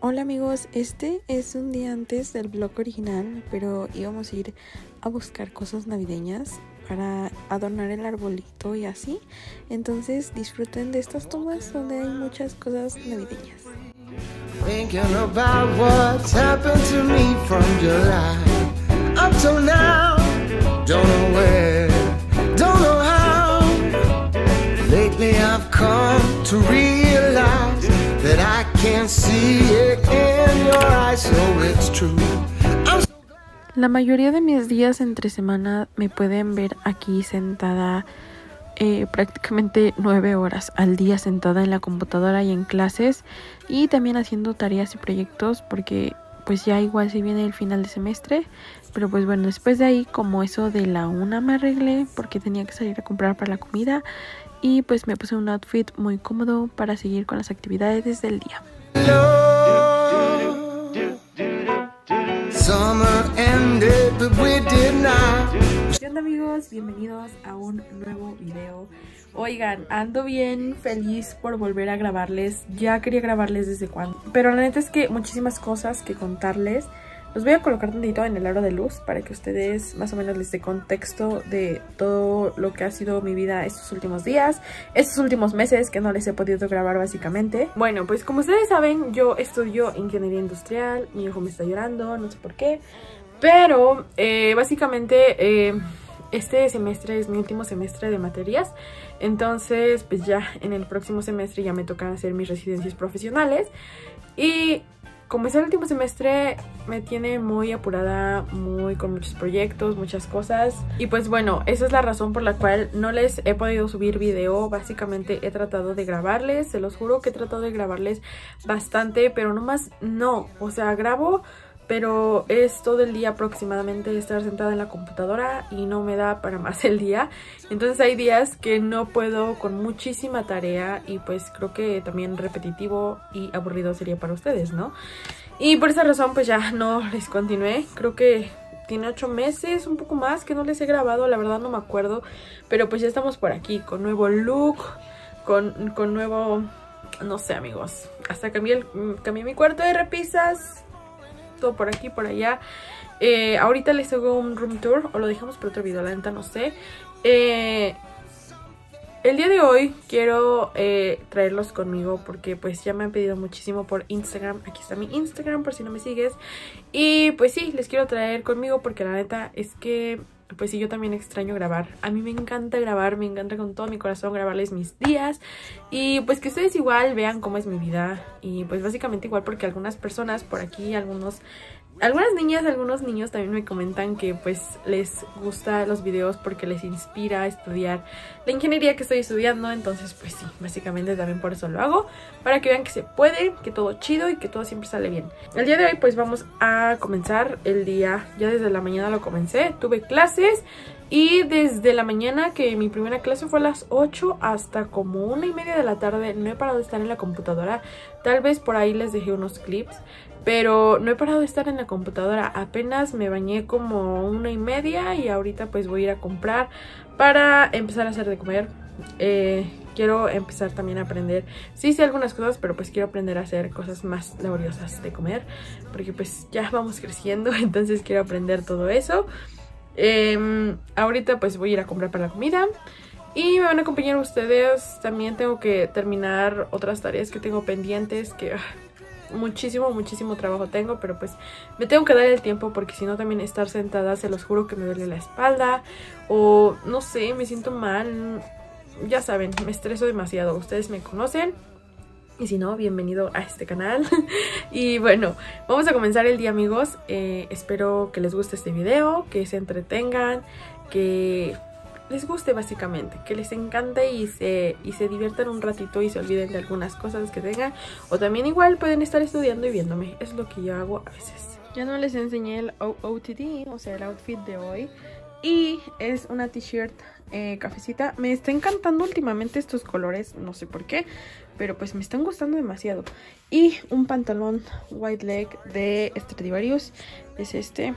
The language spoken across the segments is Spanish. Hola amigos, este es un día antes del vlog original, pero íbamos a ir a buscar cosas navideñas para adornar el arbolito y así. Entonces disfruten de estas tomas donde hay muchas cosas navideñas. Thinking about what's happened to me from July up till now. Don't know where, don't know how. Lately I've come to realize that I can't see it in your eyes, so it's true. La mayoría de mis días entre semana me pueden ver aquí sentada prácticamente 9 horas al día sentada en la computadora y en clases, y también haciendo tareas y proyectos porque pues ya igual se viene el final de semestre. Pero pues bueno, después de ahí como eso de la 1 me arreglé porque tenía que salir a comprar para la comida y pues me puse un outfit muy cómodo para seguir con las actividades del día. ¿Qué onda amigos? Bienvenidos a un nuevo video. Oigan, ando bien feliz por volver a grabarles. Ya quería grabarles desde cuando, pero la neta es que muchísimas cosas que contarles. Los voy a colocar tantito en el aro de luz para que ustedes más o menos les dé contexto de todo lo que ha sido mi vida estos últimos días, estos últimos meses que no les he podido grabar básicamente. Bueno, pues como ustedes saben, yo estudio ingeniería industrial, mi hijo me está llorando, no sé por qué, pero básicamente este semestre es mi último semestre de materias, entonces pues ya en el próximo semestre ya me tocan hacer mis residencias profesionales y... Como es el último semestre, me tiene muy apurada, con muchos proyectos, muchas cosas. Y pues bueno, esa es la razón por la cual no les he podido subir video. Básicamente he tratado de grabarles, se los juro que he tratado de grabarles bastante, pero nomás no. O sea, grabo, pero es todo el día aproximadamente estar sentada en la computadora y no me da para más el día. Entonces hay días que no puedo con muchísima tarea y pues creo que también repetitivo y aburrido sería para ustedes, ¿no? Y por esa razón pues ya no les continué. Creo que tiene 8 meses, un poco más, que no les he grabado, la verdad no me acuerdo. Pero pues ya estamos por aquí con nuevo look, con nuevo... no sé amigos, hasta cambié mi cuarto de repisas... por aquí, por allá. Ahorita les hago un room tour o lo dejamos para otro video, la neta no sé. El día de hoy quiero traerlos conmigo porque pues ya me han pedido muchísimo por Instagram. Aquí está mi Instagram por si no me sigues. Y pues sí, les quiero traer conmigo porque la neta es que pues sí, yo también extraño grabar. A mí me encanta grabar, me encanta con todo mi corazón grabarles mis días. Y pues que ustedes igual vean cómo es mi vida. Y pues básicamente igual porque algunas personas por aquí, algunas niñas, algunos niños también me comentan que pues les gusta los videos porque les inspira a estudiar la ingeniería que estoy estudiando. Entonces pues sí, básicamente también por eso lo hago, para que vean que se puede, que todo chido y que todo siempre sale bien. El día de hoy pues vamos a comenzar el día. Ya desde la mañana lo comencé, tuve clases y desde la mañana, que mi primera clase fue a las 8 hasta como 1:30 de la tarde, no he parado de estar en la computadora. Tal vez por ahí les dejé unos clips, pero no he parado de estar en la computadora. Apenas me bañé como 1:30 y ahorita pues voy a ir a comprar para empezar a hacer de comer. Quiero empezar también a aprender, sí sé algunas cosas, pero pues quiero aprender a hacer cosas más laboriosas de comer, porque pues ya vamos creciendo, entonces quiero aprender todo eso. Ahorita pues voy a ir a comprar para la comida y me van a acompañar ustedes. También tengo que terminar otras tareas que tengo pendientes, que... muchísimo trabajo tengo, pero pues me tengo que dar el tiempo porque si no también estar sentada, se los juro que me duele la espalda o no sé, me siento mal, ya saben, me estreso demasiado, ustedes me conocen y si no, bienvenido a este canal. Y bueno, vamos a comenzar el día amigos. Espero que les guste este video, que se entretengan, que... les guste básicamente, que les encante y se diviertan un ratito y se olviden de algunas cosas que tengan, o también igual pueden estar estudiando y viéndome, es lo que yo hago a veces. Ya no les enseñé el OOTD, o sea el outfit de hoy, y es una t-shirt cafecita. Me está encantando últimamente estos colores, no sé por qué, pero pues me están gustando demasiado. Y un pantalón wide leg de Stradivarius, es este.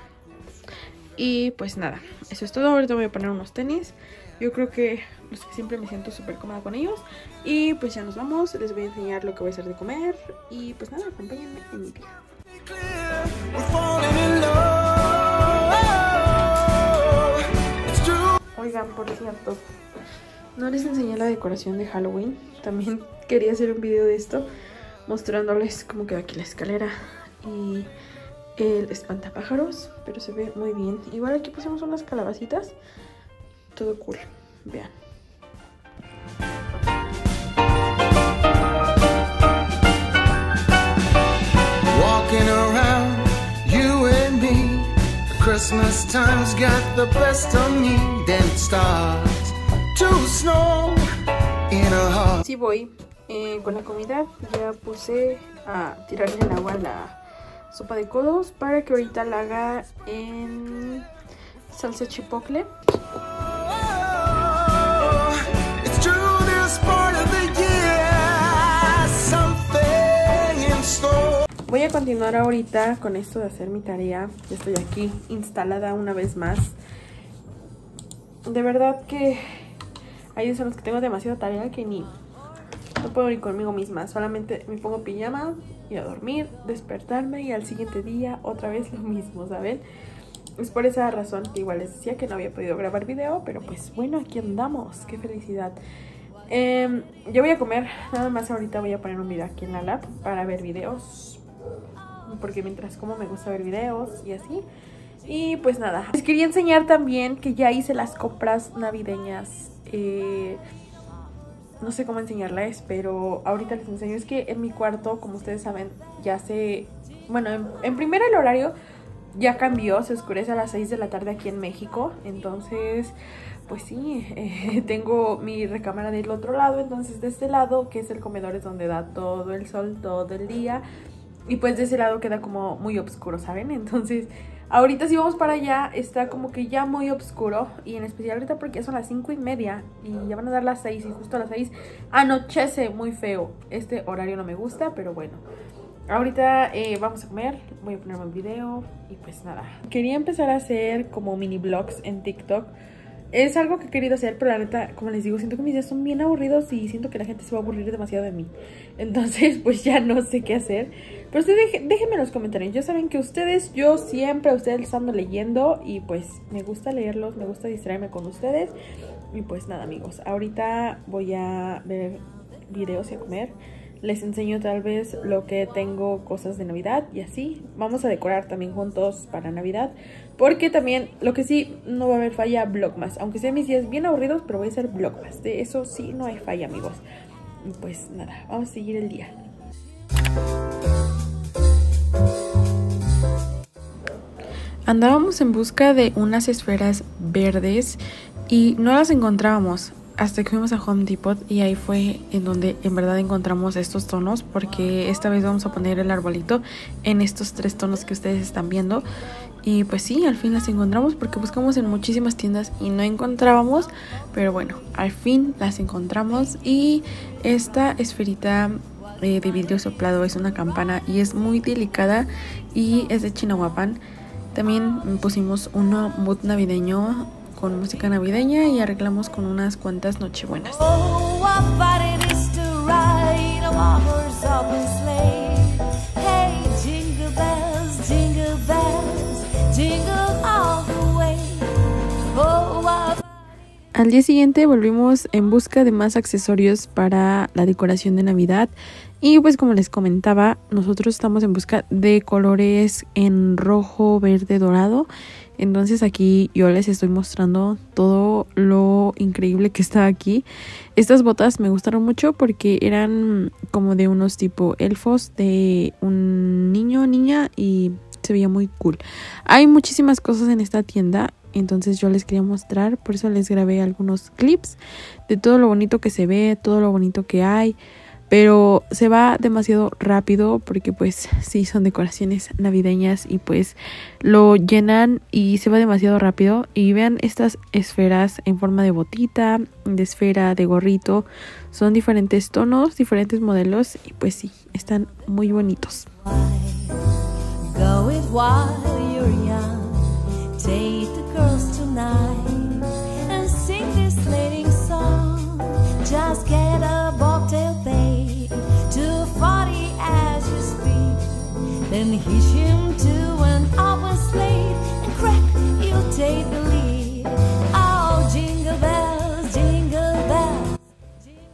Y pues nada, eso es todo. Ahorita voy a poner unos tenis yo creo que los que siempre me siento súper cómoda con ellos. Y pues ya nos vamos, les voy a enseñar lo que voy a hacer de comer. Y pues nada, acompáñenme en mi día. Oigan, por cierto, no les enseñé la decoración de Halloween. También quería hacer un video de esto, mostrándoles cómo quedó aquí la escalera y el espantapájaros, pero se ve muy bien. Igual aquí pusimos unas calabacitas. Todo cool, vean. Walking around, you and me. Christmas time's got the best of me. Then it starts to snow in a heart. Sí voy con la comida. Ya puse a tirarle el agua a la sopa de codos para que ahorita la haga en salsa chipotle. Voy a continuar ahorita con esto de hacer mi tarea. Ya estoy aquí instalada una vez más. De verdad que hay días en los que tengo demasiada tarea que no puedo ir conmigo misma. Solamente me pongo pijama y a dormir, despertarme y al siguiente día otra vez lo mismo, ¿saben? Es por esa razón que igual les decía que no había podido grabar video, pero pues bueno, aquí andamos, qué felicidad. Yo voy a comer, nada más ahorita voy a poner un video aquí en la lab para ver videos, porque mientras como me gusta ver videos y así. Y pues nada, les quería enseñar también que ya hice las compras navideñas. No sé cómo enseñarles, pero ahorita les enseño. Es que en mi cuarto, como ustedes saben, ya se... Bueno, en primera el horario ya cambió, se oscurece a las 6 de la tarde aquí en México. Entonces, pues sí, tengo mi recámara del otro lado. Entonces de este lado, que es el comedor, es donde da todo el sol, todo el día. Y pues de ese lado queda como muy oscuro, ¿saben? Entonces... ahorita si vamos para allá está como que ya muy oscuro. Y en especial ahorita porque son las 5:30 y ya van a dar las 6, y justo a las 6 anochece muy feo. Este horario no me gusta, pero bueno. Ahorita vamos a comer, voy a ponerme un video y pues nada. Quería empezar a hacer como mini vlogs en TikTok. Es algo que he querido hacer, pero la neta, como les digo, siento que mis días son bien aburridos y siento que la gente se va a aburrir demasiado de mí. Entonces, pues ya no sé qué hacer. Pero ustedes déjenme en los comentarios. Ya saben que yo siempre a ustedes les ando leyendo y pues me gusta leerlos, me gusta distraerme con ustedes. Y pues nada, amigos, ahorita voy a ver videos y a comer. Les enseño tal vez lo que tengo, cosas de Navidad y así. Vamos a decorar también juntos para Navidad. Porque también, lo que sí, no va a haber falla, Blogmas. Aunque sean mis días bien aburridos, pero voy a hacer Blogmas. De eso sí no hay falla, amigos. Y pues nada, vamos a seguir el día. Andábamos en busca de unas esferas verdes y no las encontrábamos. Hasta que fuimos a Home Depot y ahí fue en donde en verdad encontramos estos tonos, porque esta vez vamos a poner el arbolito en estos 3 tonos que ustedes están viendo. Y pues sí, al fin las encontramos, porque buscamos en muchísimas tiendas y no encontrábamos, pero bueno, al fin las encontramos. Y esta esferita de vidrio soplado es una campana y es muy delicada y es de Chinahuapan. También pusimos un mood navideño con música navideña y arreglamos con unas cuantas nochebuenas. Al día siguiente volvimos en busca de más accesorios para la decoración de Navidad. Y pues como les comentaba, nosotros estamos en busca de colores en rojo, verde, dorado. Entonces aquí yo les estoy mostrando todo lo increíble que está aquí. Estas botas me gustaron mucho porque eran como de unos tipo elfos, de un niño, niña, y se veía muy cool. Hay muchísimas cosas en esta tienda, entonces yo les quería mostrar, por eso les grabé algunos clips de todo lo bonito que se ve, todo lo bonito que hay. Pero se va demasiado rápido porque pues sí son decoraciones navideñas y pues lo llenan y se va demasiado rápido. Y vean estas esferas en forma de botita, de esfera, de gorrito. Son diferentes tonos, diferentes modelos y pues sí, están muy bonitos. just get a bobtail paid $2.40 as you speak. Then hitch him to an open slate and crack, you'll take the lead. Oh, jingle bells, jingle bells.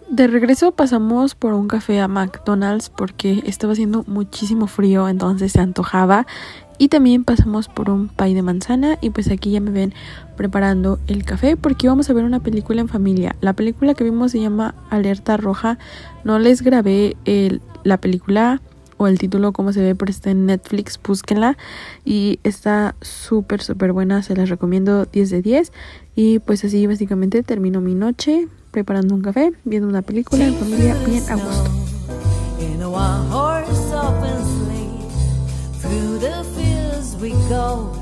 De regreso pasamos por un café a McDonald's porque estaba haciendo muchísimo frío, entonces se antojaba. Y también pasamos por un pay de manzana y pues aquí ya me ven preparando el café porque vamos a ver una película en familia. La película que vimos se llama Alerta Roja. No les grabé la película o el título como se ve, pero está en Netflix, búsquenla. Y está súper súper buena, se las recomiendo 10 de 10. Y pues así básicamente termino mi noche preparando un café, viendo una película en familia bien a gusto. We go,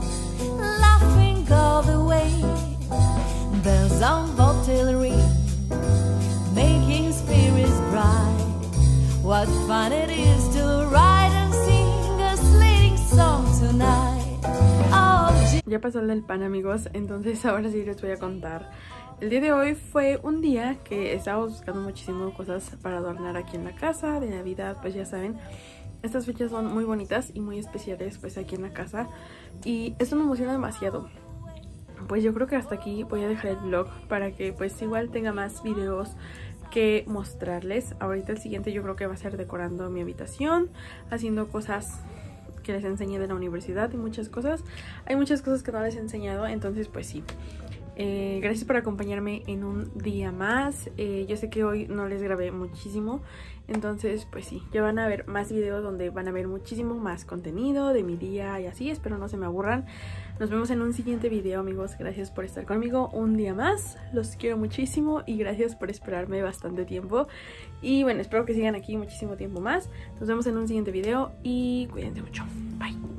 laughing all the way. Bells on bobtail ring, making spirits bright. What fun it is to ride and sing a sleighing song tonight. Oh, ya pasó el del pan, amigos, entonces ahora sí les voy a contar. El día de hoy fue un día que estaba buscando muchísimas cosas para adornar aquí en la casa de Navidad, pues ya saben. Estas fechas son muy bonitas y muy especiales pues aquí en la casa. Y esto me emociona demasiado. Pues yo creo que hasta aquí voy a dejar el vlog para que pues igual tenga más videos que mostrarles. Ahorita el siguiente yo creo que va a ser decorando mi habitación, haciendo cosas que les enseñé de la universidad y muchas cosas. Hay muchas cosas que no les he enseñado, entonces pues sí. Gracias por acompañarme en un día más. Yo sé que hoy no les grabé muchísimo, entonces pues sí, ya van a ver más videos donde van a ver muchísimo más contenido de mi día y así, espero no se me aburran. Nos vemos en un siguiente video, amigos. Gracias por estar conmigo un día más, los quiero muchísimo y gracias por esperarme bastante tiempo. Y bueno, espero que sigan aquí muchísimo tiempo más. Nos vemos en un siguiente video y cuídense mucho, bye.